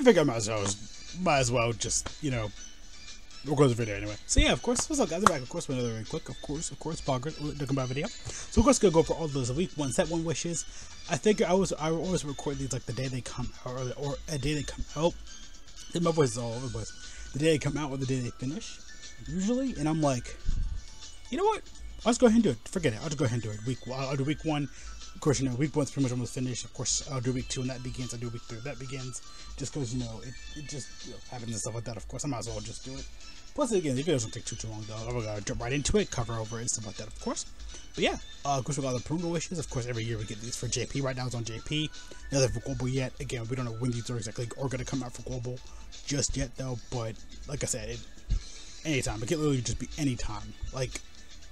I figure I might as well just, you know, record the video anyway. So yeah, of course, what's up guys, I'm back of course with another very quick, of course, Dokkan video. So of course gonna go for all those a week, one set, one wishes. I figure I will always record these like the day they come out, or a day they come out. My voice is all over the place. The day they come out or the day they finish, usually, and I'm like, you know what? I'll just go ahead and do it. Forget it. I'll just go ahead and do it. I'll do week one. Of course, you know, week one's pretty much almost finished. Of course, I'll do week two when that begins. I'll do week three when that begins. Just because, you know, it just, you know, happens and stuff like that, of course. I might as well just do it. Plus, again, the videos don't take too long, though. I'm gonna jump right into it, cover over it, and stuff like that, of course. But yeah, of course, we got the Porunga wishes. Of course, every year we get these for JP. Right now it's on JP. Neither for Global yet. Again, we don't know when these are exactly gonna come out for Global just yet, though. But like I said, anytime. It can literally just be anytime. Like,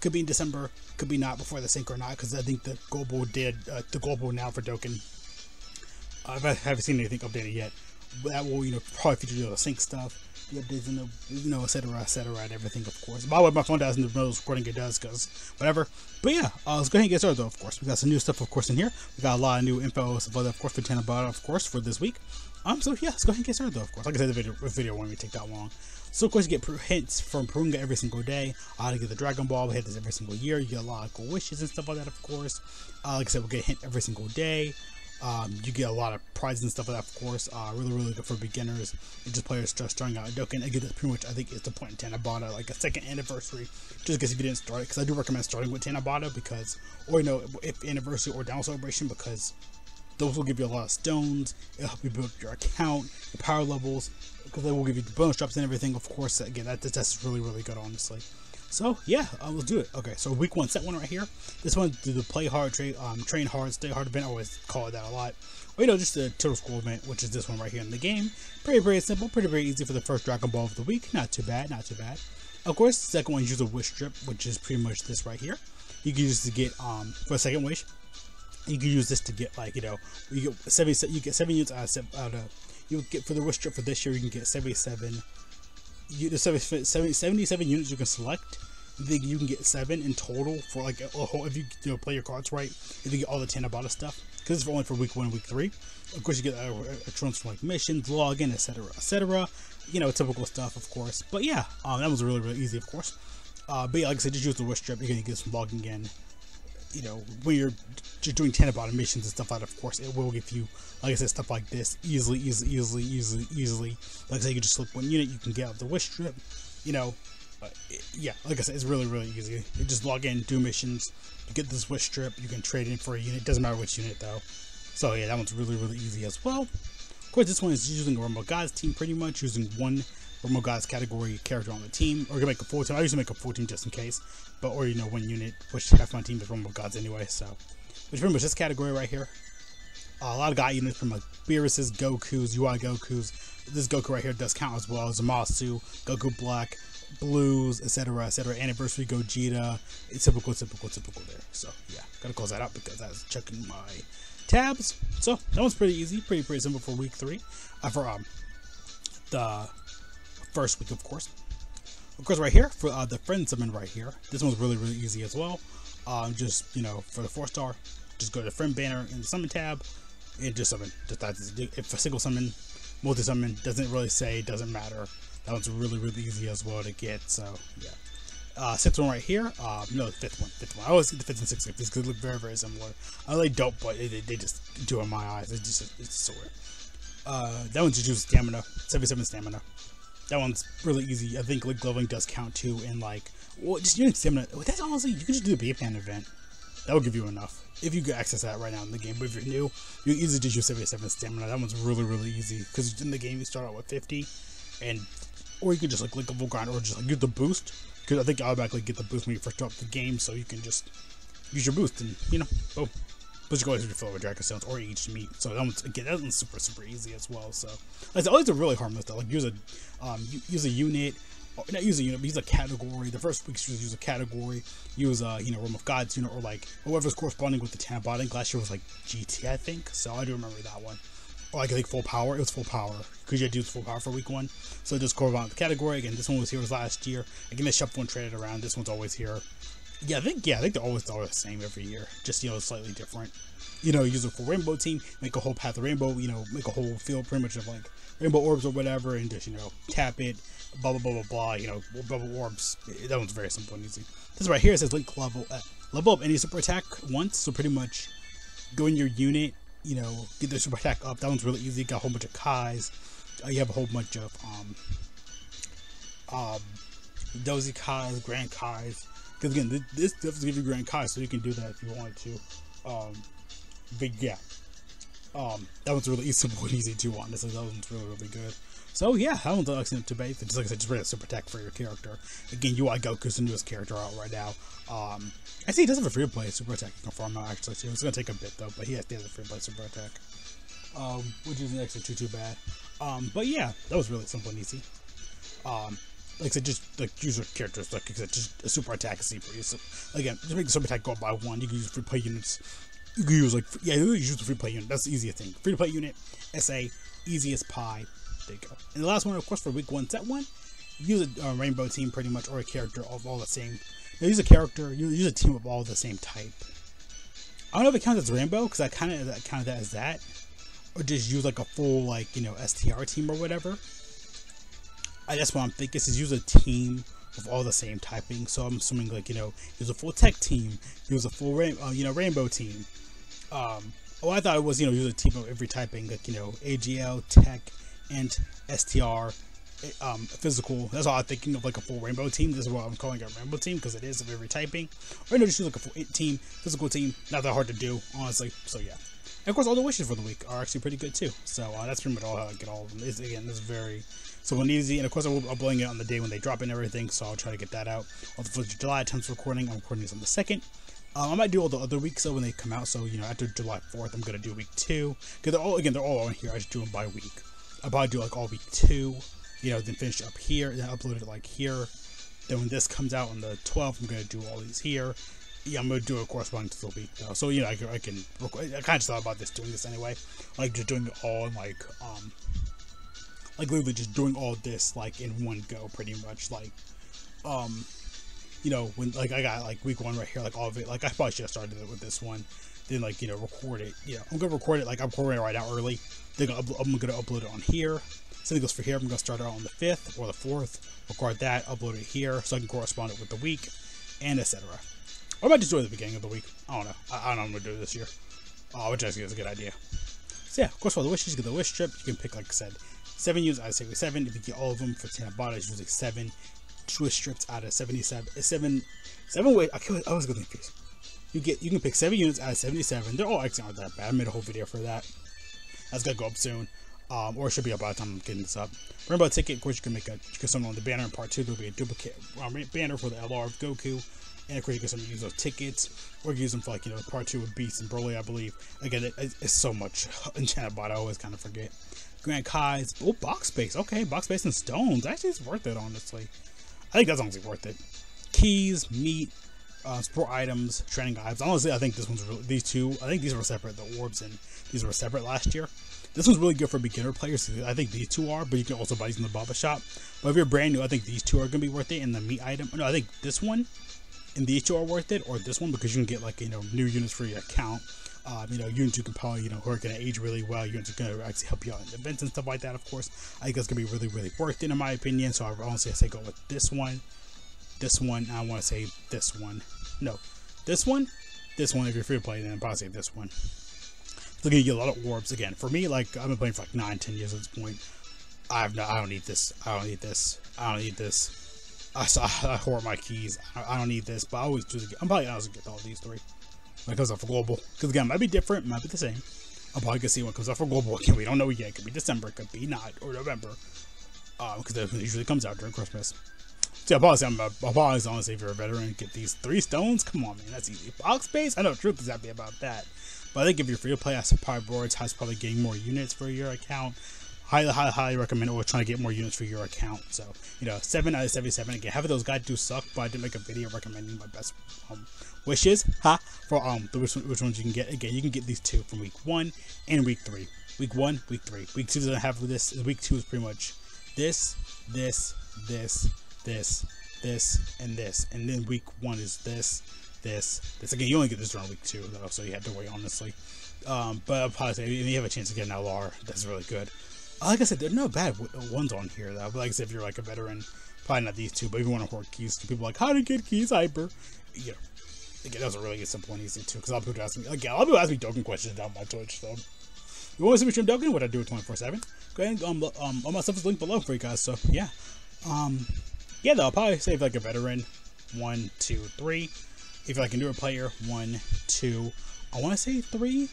could be in December, could be not before the sync or not, because I think the global did the global now for Dokkan. I haven't seen anything updated yet. That will, you know, probably feature the sync stuff, the updates, and the, you know, etc., and everything, of course. By the way, my phone dies in the middle of recording, it does, because whatever. But yeah, let's go ahead and get started, though, of course. We got some new stuff, of course, in here. We got a lot of new info, stuff like that, of course, for Tanabata, of course, for this week. So yeah, let's go ahead and get started, though, of course. Like I said, the video won't even take that long. So of course you get hints from Porunga every single day. You get the Dragon Ball, we hit this every single year. You get a lot of cool wishes and stuff like that, of course. Like I said, we'll get a hint every single day. You get a lot of prizes and stuff like that, of course. Really, really good for beginners and just players just starting out Dokkan. Again, that's pretty much, I think, is the point in Tanabata, like a second anniversary, just in case if you didn't start it, because I do recommend starting with Tanabata, because, or, you know, if anniversary or down celebration, because those will give you a lot of stones. It'll help you build your account, your power levels, because they will give you the bonus drops and everything, of course. Again, that's really, really good, honestly. So yeah, we'll do it. Okay, so week one, set one right here. This one, the play hard, train hard, stay hard event. I always call it that a lot. Or, you know, just the Turtle School event, which is this one right here in the game. Pretty, very simple, pretty, very easy for the first Dragon Ball of the week. Not too bad, not too bad. Of course, the second one is use a wish strip, which is pretty much this right here. You can use to get for a second wish. You can use this to get, like, you know, you get 7 units out of you get for the wish strip for this year. You can get 77 units you can select. I think you can get 7 in total for like a whole, if you know, play your cards right. If you get all the Tanabata stuff, because it's only for week 1 and week 3. Of course, you get trunks from like missions, login, etc., etc. You know, typical stuff, of course. But yeah, that was really, really easy, of course. But yeah, like I said, just use the wish strip. You're gonna get some logging in. You know, when you're doing Tanabata missions and stuff like that, of course, it will give you, like I said, stuff like this easily. Like I said, you can just slip 1 unit, you can get out the wish strip, you know. But yeah, like I said, it's really, really easy. You just log in, do missions, you get this wish strip, you can trade in for a unit, doesn't matter which unit though. So yeah, that one's really, really easy as well. Of course, this one is using a Rumble Guys team, pretty much, using 1 Rumble Guys category character on the team, or you can make a full team. I usually make a full team just in case, but, or, you know, 1 unit, which half my team is Rumble Gods anyway, so. Which pretty much this category right here. A lot of guy units from like Beerus's, Goku's, UI Goku's. This Goku right here does count as well. Zamasu, Goku Black, Blues, etc., etc. Anniversary Gogeta. It's typical there. So yeah, gotta close that out because I was checking my tabs. So that one's pretty easy, pretty simple for week 3. For the first week, of course. Of course, right here for the friend summon right here. This one's really, really easy as well. Just, you know, for the 4-star, just go to the friend banner in the summon tab and just summon. If a single summon, multi summon, doesn't really say, doesn't matter. That one's really, really easy as well to get. So yeah, 6th one right here. No, 5th one. I always get the 5th and 6th because they look very, very similar. I really don't, but they just do in my eyes. It's just so weird. That one's just used stamina, 77 stamina. That one's really easy. I think like glowing does count too, and like, well, just using stamina. That's honestly, you can just do the B-Pan event. That will give you enough if you can access that right now in the game. But if you're new, you can easily just use 77 stamina. That one's really, really easy because in the game you start out with 50, and or you can just like lickable grind or just like get the boost, because I think you automatically get the boost when you first start the game, so you can just use your boost and, you know, boom. But you go ahead and fill it with dragon stones or each meat. So that one's, again, that one's super, super easy as well. So like, it's always a really harmless though. Like use a unit, not use a unit, but use a category. The first week you use a category, use a, you know, Realm of Gods unit, or like whoever's corresponding with the Tanabata. I think last year was like GT, I think. So I do remember that one. Or like I think full power. It was full power because you had to use full power for week 1. So just correspond with the category. Again, this one was here last year. Again, this shuffle one traded around. This one's always here. Yeah, I think they're always all the same every year. Just, you know, slightly different. You know, use a full rainbow team, make a whole path of rainbow, you know, make a whole field pretty much of like rainbow orbs or whatever, and just, you know, tap it, blah, blah, blah, blah, blah, you know, bubble orbs. That one's very simple and easy. This right here says link level up any super attack once, so pretty much go in your unit, you know, get their super attack up. That one's really easy. Got a whole bunch of Kais. You have a whole bunch of Dozy Kais, Grand Kais. Because again, this does give you Grand Kai, so you can do that if you want to. But yeah, that one's really simple and easy too, honestly. That one's really, really good. So yeah, that one's an excellent debate. Just like I said, just read a super attack for your character. Again, UI Goku's the newest character out right now. I see he does have a free play super attack you can farm out actually too. It's gonna take a bit though, but he has a free play super attack, which isn't actually too bad. But yeah, that was really simple and easy. Like I said, just like use your characters. Like I said, just a super attack is super easy. So, again, just make the super attack go up by one. You can use free play units. You can use like you use the free play unit. That's the easiest thing. Free to play unit, SA, easy as pie. There you go. And the last one, of course, for week one, set one, use a rainbow team pretty much, or a character of all the same. Now, use a character. Use a team of all the same type. I don't know if it counts as rainbow because I kind of counted that as that, or just use like a full like you know STR team or whatever. That's what I'm thinking is use a team of all the same typing. So I'm assuming like, you know, use a full tech team, use a full rainbow team. Oh, I thought it was, you know, use a team of every typing, like, you know, AGL, tech, and STR, physical. That's all I'm thinking of, like a full rainbow team. This is what I'm calling a rainbow team because it is of every typing. Or, you know, just use like a full team, physical team. Not that hard to do, honestly. So yeah. And of course, all the wishes for the week are actually pretty good too. So that's pretty much all I get all of them. It's, again, this is very simple and easy. And of course, I will be uploading it on the day when they drop in everything. So I'll try to get that out on the 4th of July. Time's recording. I'm recording this on the 2nd. I might do all the other weeks though when they come out. So, you know, after July 4th, I'm going to do week 2. Because they're all on here. I just do them by week. I'll probably do like all week 2. You know, then finish up here. Then upload it like here. Then when this comes out on the 12th, I'm going to do all these here. Yeah, I'm gonna do a corresponding to the week though. So you know, I kind of thought about doing this anyway, like just doing it all in like literally just doing all this like in one go, pretty much. Like, you know, when like I got like week 1 right here, like all of it. Like I probably should have started it with this one, then like you know record it. Yeah, I'm gonna record it like I'm recording it right now early. Then I'm gonna upload it on here. So it goes for here. I'm gonna start it out on the 5th or the 4th. Record that, upload it here, so I can correspond it with the week, and etc. Or I might just do it at the beginning of the week. I don't know. I don't know what I'm going to do this year. Which I think is a good idea. So yeah, of course, for the wishes, you get the wish strip. You can pick, like I said, 7 units out of 77. If you get all of them for Tanabata, it's usually 7 wish strips out of 77. I was getting confused. You can pick 7 units out of 77. They're all actually aren't that bad. I made a whole video for that. That's going to go up soon. Or it should be up by the time I'm getting this up. Remember a ticket, of course, you can summon on the banner in part 2. There'll be a duplicate banner for the LR of Goku. And of course, you can use those tickets, or use them for like you know part 2 with Beast and Broly, I believe. Again, it's so much in Tanabata, I always kind of forget. Grand Kai's, oh box space, okay, box space and stones. Actually, it's worth it, honestly. I think that's honestly worth it. Keys, meat, support items, training items. Honestly, I think this one's really, these two. I think these were separate. The orbs and these were separate last year. This one's really good for beginner players. I think these two are, but you can also buy these in the Baba Shop. But if you're brand new, I think these two are gonna be worth it. And the meat item, no, I think this one. And these two are worth it, or this one, because you can get like you know new units for your account. You know units you can probably you know who are gonna age really well. Units are gonna actually help you out in events and stuff like that. Of course, I think it's gonna be really really worth it in my opinion. So I honestly say go with this one. I want to say this one. No, this one. If you're free to play, then I'd probably say this one. So you get a lot of orbs again. For me, like I've been playing for like 9-10 years at this point. I don't need this. I don't need this. I don't need this. I hoard my keys. I don't need this, but I always choose to get. I'm probably gonna get all these 3 when it comes out for global. Because again, it might be different, might be the same. I'm probably gonna see what comes out for global. Again, we don't know yet. It could be December, it could be not, or November. Because it usually comes out during Christmas. So yeah, I'll probably honestly, if you're a veteran, get these 3 stones. Come on, man, that's easy. Box space? I know the truth is happy about that. But I think if you're free to play, I should probably prioritize probably getting more units for your account. Highly recommend or trying to get more units for your account. So, you know, 7 out of 77. Again, half of those guys do suck, but I did make a video recommending my best wishes for which ones you can get. Again, you can get these 2 from week 1 and week 3. Week 1, week 3. Week 2 doesn't have this. Week 2 is pretty much this, this, this, this, this, and this. And then week one is this, this, this. Again, you only get this during week two, though, so you have to wait, honestly. But I'll probably say, if you have a chance to get an LR, that's really good. Like I said, there are no bad ones on here, though. But like I said, if you're like a veteran, probably not these two, but if you want to hoard keys, people are like, how to get keys hyper? You know, again, that was a really good simple and easy, too, because a lot of people ask me, again, a lot of people ask me Dokkan questions down my Twitch, so. You want to see me stream Dokkan? What I do it 24/7? Go ahead and all my stuff is linked below for you guys. So yeah, yeah. Though I'll probably save like a veteran, 1, 2, 3. If I can do a player, 1, 2. I want to say 3.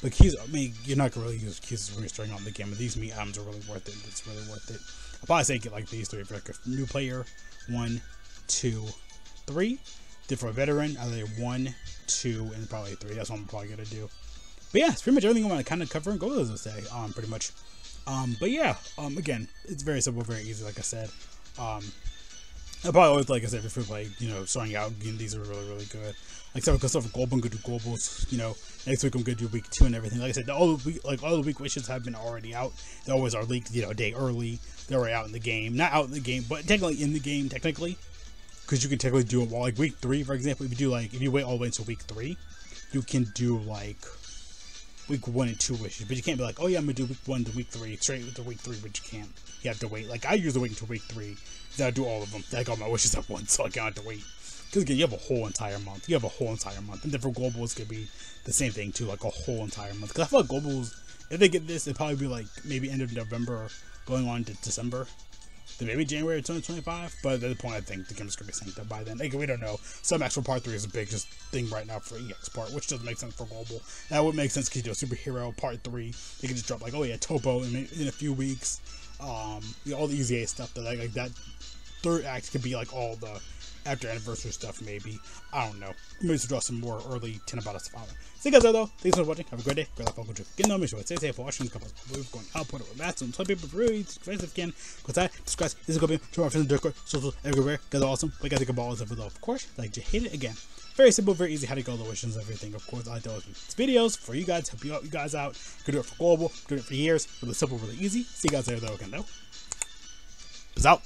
But keys, I mean, you're not gonna really use keys when you're starting on the game. But these meat items are really worth it. It's really worth it. I'll probably say get like these 3 for like a new player, 1, 2, 3. Then for a veteran, I'll say 1, 2, and probably 3. That's what I'm probably gonna do. But yeah, it's pretty much everything I want to kind of cover and go with this day, pretty much. But yeah, again, it's very simple, very easy, like I said. I probably always, like I said, if we play, you know, starting out, again, these are really, really good. Like, so stuff for Global, I'm going to do Globals, you know, next week I'm going to do week 2 and everything. Like I said, all the week wishes have been already out. They always are leaked, you know, a day early. They're already out in the game. Not out in the game, but technically in the game, technically. Because you can technically do it, well, like, week 3, for example, if you do, like, if you wait all the way until week 3, you can do, like, week 1 and 2 wishes, but you can't be like, oh yeah, I'm gonna do week 1 to week 3, straight with the week 3, but you can't. You have to wait. Like, I usually wait until week 3, then I do all of them. I got my wishes at once, so I gotta have to wait. Because again, you have a whole entire month. You have a whole entire month. And then for Globals, could be the same thing too, like a whole entire month. Because I feel like Globals, if they get this, it'd probably be like maybe end of November, going on to December. Then maybe January 2025, but at the point I think the game's gonna be synced up by then. Like, we don't know. Some actual part 3 is a big just thing right now for EX part, which doesn't make sense for global. That would make sense because you know superhero part 3, they can just drop like, oh yeah, Topo in a few weeks. You know, all the easy A stuff that like that third act could be like all the after anniversary stuff maybe. I don't know. Maybe just draw some more early Tanabata stuff out. So you guys are though. Thanks for watching. Have a great day. Great life, welcome to get no mission. Stay safe. Watching couples. We're going out, put it with mats and toilet paper for you. Again. Because I subscribe. This is going to be to our friends on Discord. Social everywhere. Guys are awesome. But you guys think about all this stuff though. Of course. Like to hit it again. Very simple, very easy how to go the wishes and everything. Of course, I do these videos for you guys, help you out you guys out. Could do it for global, do it for years. Really simple, really easy. See you guys later though again though. Peace out.